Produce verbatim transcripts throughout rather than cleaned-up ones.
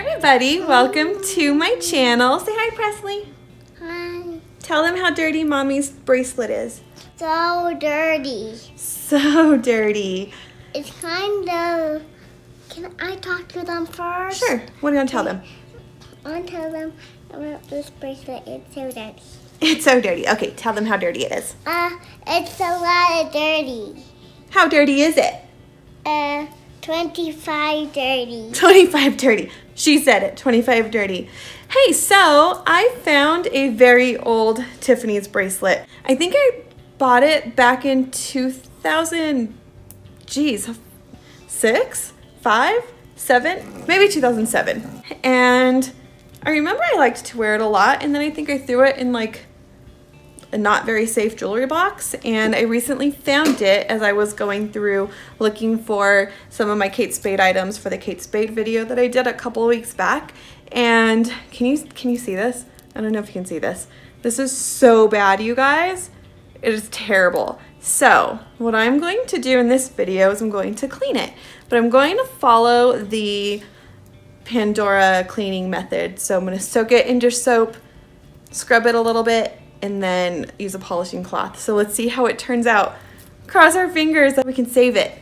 Hi everybody, welcome to my channel. Say hi, Presley. Hi. Tell them how dirty Mommy's bracelet is. So dirty. So dirty. It's kind of, can I talk to them first? Sure, what are you gonna tell them? I wanna tell them about this bracelet, it's so dirty. It's so dirty, okay, tell them how dirty it is. Uh, it's a lot of dirty. How dirty is it? Uh, twenty-five dirty. twenty-five dirty. She said it, twenty-five dirty. Hey, so I found a very old Tiffany's bracelet. I think I bought it back in two thousand, geez, six, five, seven, maybe two thousand seven. And I remember I liked to wear it a lot, and then I think I threw it in like a not very safe jewelry box, and I recently found it as I was going through looking for some of my Kate Spade items for the Kate Spade video that I did a couple of weeks back. And can you can you see this? I don't know if you can see this. This is so bad, you guys. It is terrible. So what I'm going to do in this video is I'm going to clean it, but I'm going to follow the Pandora cleaning method. So I'm going to soak it in dish soap, scrub it a little bit, and then use a polishing cloth. So let's see how it turns out. Cross our fingers that we can save it.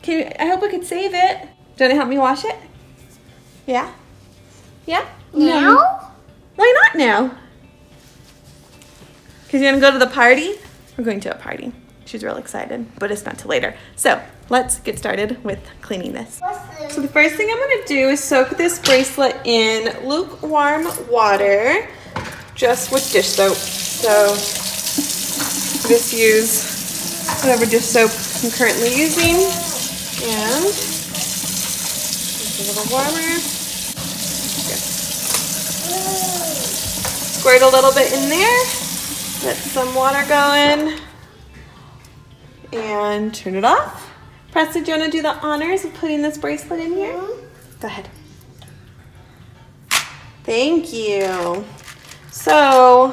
Can, I hope we could save it. Do you want to help me wash it? Yeah? Yeah? Now? No. Why not now? Because you're going to go to the party? We're going to a party. She's real excited, but it's not till later. So let's get started with cleaning this. So the first thing I'm going to do is soak this bracelet in lukewarm water, just with dish soap. So just use whatever dish soap I'm currently using. And it's a little warmer. Good. Squirt a little bit in there. Let some water go in. And turn it off. Preston, do you want to do the honors of putting this bracelet in here? Go ahead. Thank you. So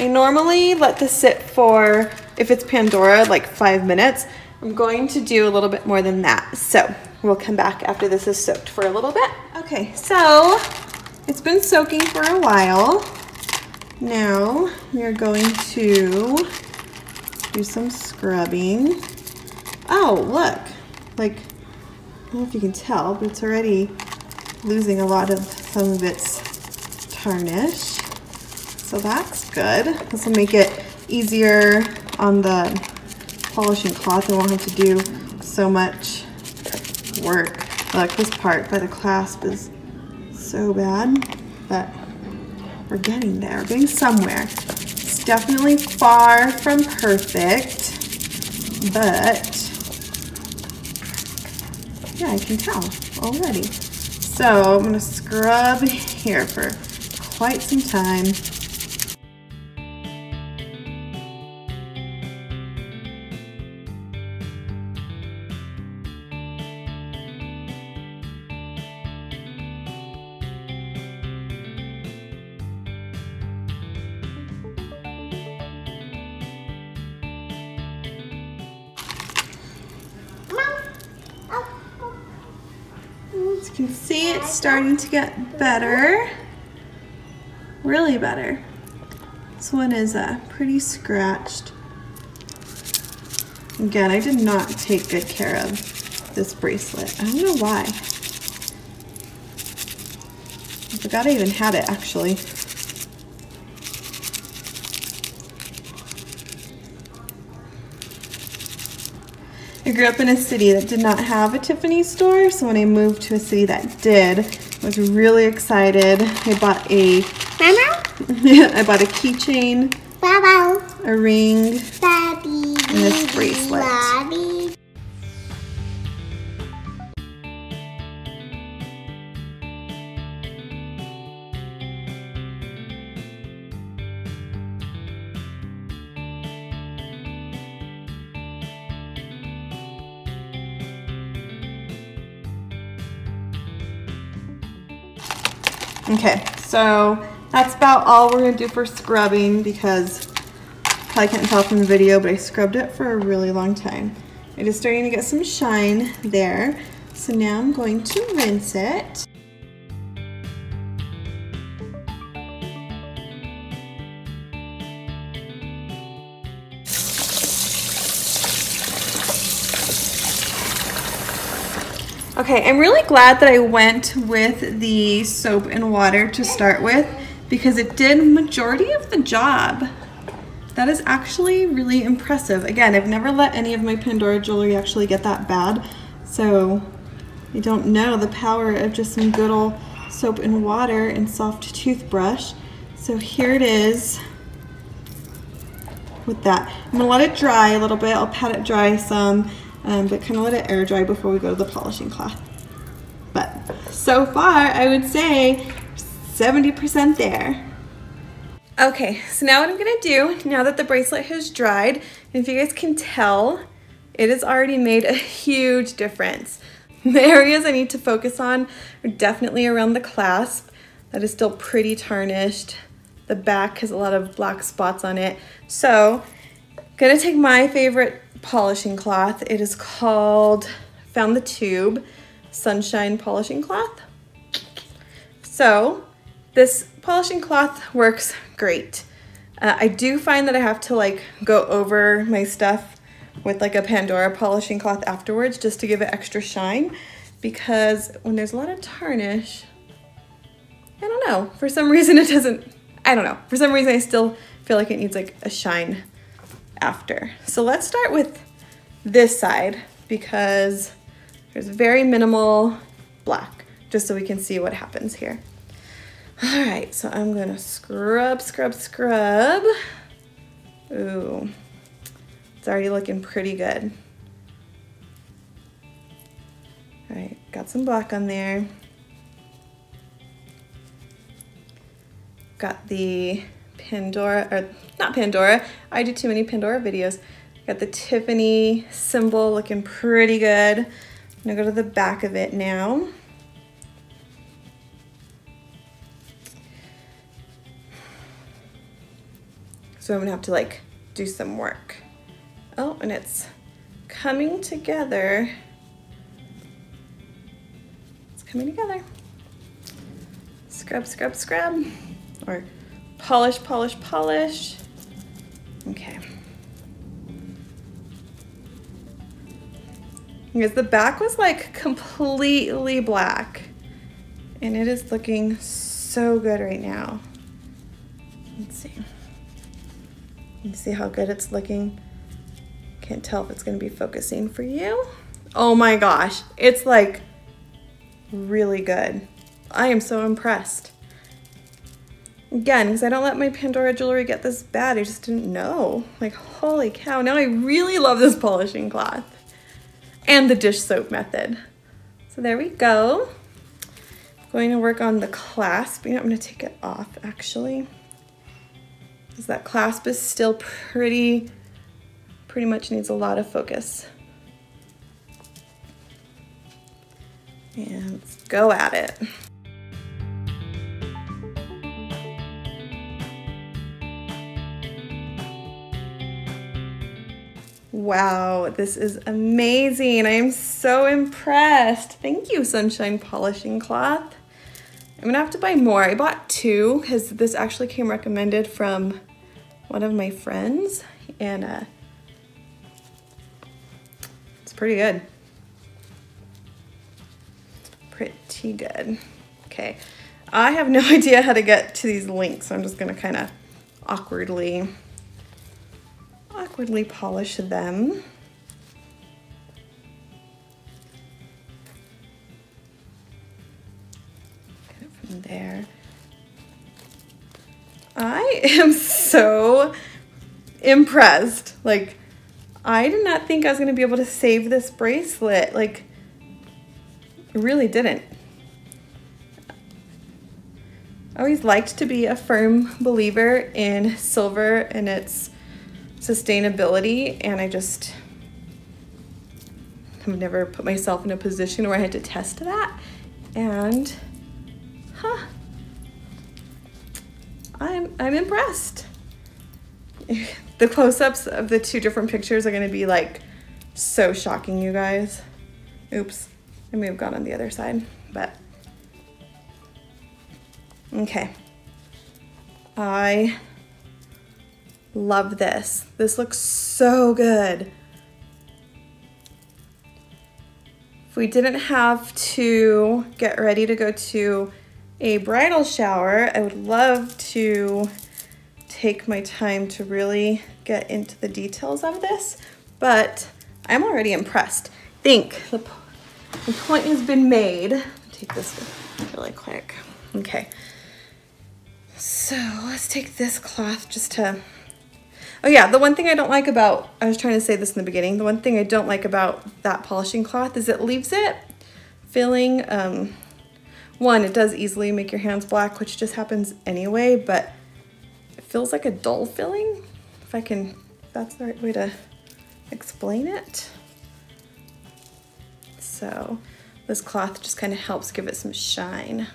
I normally let this sit for, if it's Pandora, like five minutes. I'm going to do a little bit more than that. So we'll come back after this is soaked for a little bit. Okay, so it's been soaking for a while. Now we're going to do some scrubbing. Oh, look, like, I don't know if you can tell, but it's already losing a lot of some of its tarnish. So that's good. This will make it easier on the polishing cloth. I won't have to do so much work. Like this part by the clasp is so bad, but we're getting there. We're getting somewhere. It's definitely far from perfect, but yeah, I can tell already. So I'm going to scrub here for quite some time. As you can see, it's starting to get better, really better. This one is uh, pretty scratched. Again, I did not take good care of this bracelet. I don't know why. I forgot I even had it, actually. I grew up in a city that did not have a Tiffany store, so when I moved to a city that did, I was really excited. I bought a Mama? I bought a keychain, a ring, Bobby, and this bracelet. Bobby. Okay, so that's about all we're gonna do for scrubbing, because probably can't tell from the video, but I scrubbed it for a really long time. It is starting to get some shine there. So now I'm going to rinse it. Okay, I'm really glad that I went with the soap and water to start with because it did majority of the job. That is actually really impressive. Again, I've never let any of my Pandora jewelry actually get that bad, so I don't know the power of just some good old soap and water and soft toothbrush. So here it is with that. I'm gonna let it dry a little bit. I'll pat it dry some. Um, but kind of let it air dry before we go to the polishing cloth. But so far, I would say seventy percent there. Okay, so now what I'm gonna do, now that the bracelet has dried, and if you guys can tell, it has already made a huge difference. The areas I need to focus on are definitely around the clasp. That is still pretty tarnished. The back has a lot of black spots on it. So, I'm gonna take my favorite polishing cloth. It is called, found the tube, Sunshine Polishing Cloth. So this polishing cloth works great. Uh, I do find that I have to like go over my stuff with like a Pandora polishing cloth afterwards just to give it extra shine because when there's a lot of tarnish, I don't know, for some reason it doesn't, I don't know, for some reason I still feel like it needs like a shine after. So let's start with this side because there's very minimal black, just so we can see what happens here. All right, so I'm gonna scrub, scrub, scrub. Ooh, it's already looking pretty good. All right, got some black on there. Got the Pandora, or not Pandora, I do too many Pandora videos. Got the Tiffany symbol looking pretty good. I'm gonna go to the back of it now. So I'm gonna have to like do some work. Oh, and it's coming together. It's coming together. Scrub, scrub, scrub. Or polish, polish, polish. Okay. Because the back was like completely black and it is looking so good right now. Let's see. You see how good it's looking? Can't tell if it's gonna be focusing for you. Oh my gosh, it's like really good. I am so impressed. Again, because I don't let my Pandora jewelry get this bad, I just didn't know. Like, holy cow, now I really love this polishing cloth and the dish soap method. So there we go. I'm going to work on the clasp. You know, I'm gonna take it off actually, because that clasp is still pretty, pretty much needs a lot of focus. And let's go at it. Wow, this is amazing. I am so impressed. Thank you, Sunshine Polishing Cloth. I'm gonna have to buy more. I bought two because this actually came recommended from one of my friends, and uh, it's pretty good. Pretty good. Okay, I have no idea how to get to these links, so I'm just gonna kind of awkwardly awkwardly polish them. Get it from there. I am so impressed. Like, I did not think I was gonna be able to save this bracelet. Like, I really didn't. I always liked to be a firm believer in silver and its sustainability, and I just have never put myself in a position where I had to test that, and huh, I'm, I'm impressed. The close-ups of the two different pictures are gonna be like so shocking, you guys. Oops, I may have gone on the other side, but okay. I love this. This looks so good. If we didn't have to get ready to go to a bridal shower, I would love to take my time to really get into the details of this, but I'm already impressed. I think the, po the point has been made. I'll take this really quick. Okay, so let's take this cloth just to, oh yeah, the one thing I don't like about, I was trying to say this in the beginning, the one thing I don't like about that polishing cloth is it leaves it feeling, um, one, it does easily make your hands black, which just happens anyway, but it feels like a dull feeling, if I can, if that's the right way to explain it. So this cloth just kind of helps give it some shine.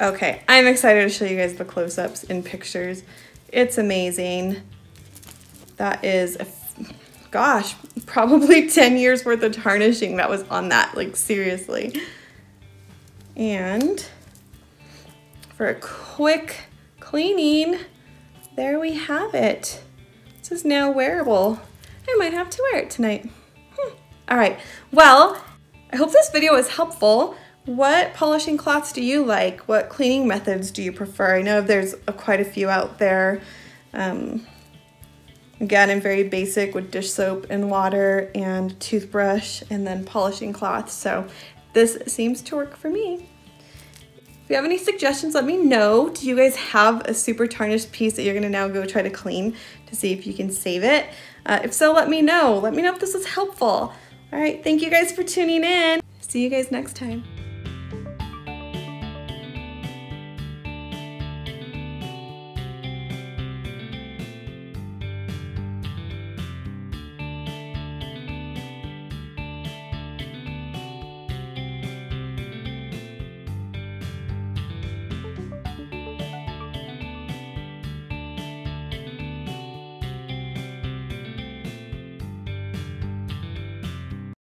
Okay, I'm excited to show you guys the close-ups in pictures. It's amazing. That is, a, gosh, probably ten years worth of tarnishing that was on that, like seriously. And for a quick cleaning, there we have it. This is now wearable. I might have to wear it tonight. Hmm. All right, well, I hope this video was helpful. What polishing cloths do you like? What cleaning methods do you prefer? I know there's a, quite a few out there. Um, again, I'm very basic with dish soap and water and toothbrush and then polishing cloth. So this seems to work for me. If you have any suggestions, let me know. Do you guys have a super tarnished piece that you're gonna now go try to clean to see if you can save it? Uh, if so, let me know. Let me know if this was helpful. All right, thank you guys for tuning in. See you guys next time.